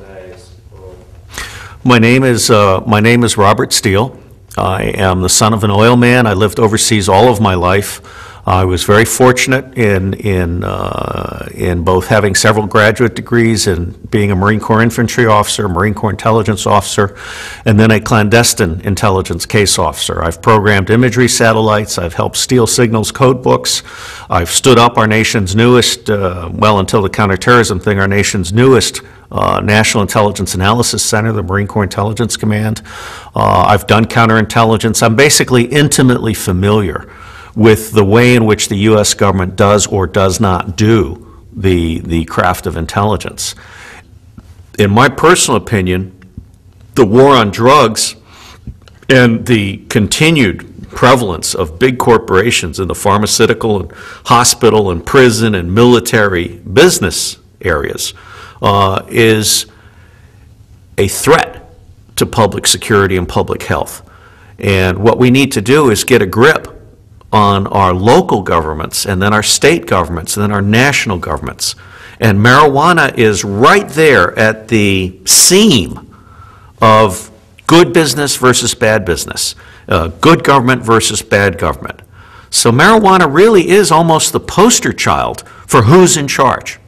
today's role? My name is Robert Steele. I am the son of an oil man. I lived overseas all of my life. I was very fortunate in both having several graduate degrees and being a Marine Corps infantry officer, Marine Corps intelligence officer, and then a clandestine intelligence case officer. I've programmed imagery satellites. I've helped steal signals code books. I've stood up our nation's newest, well, until the counterterrorism thing, our nation's newest National Intelligence Analysis Center, the Marine Corps Intelligence Command. I've done counterintelligence. I'm basically intimately familiar with the way in which the U.S. government does or does not do the craft of intelligence. In my personal opinion, the war on drugs and the continued prevalence of big corporations in the pharmaceutical and hospital and prison and military business areas is a threat to public security and public health. And what we need to do is get a grip on our local governments, and then our state governments, and then our national governments. And marijuana is right there at the seam of good business versus bad business, good government versus bad government. So marijuana really is almost the poster child for who's in charge.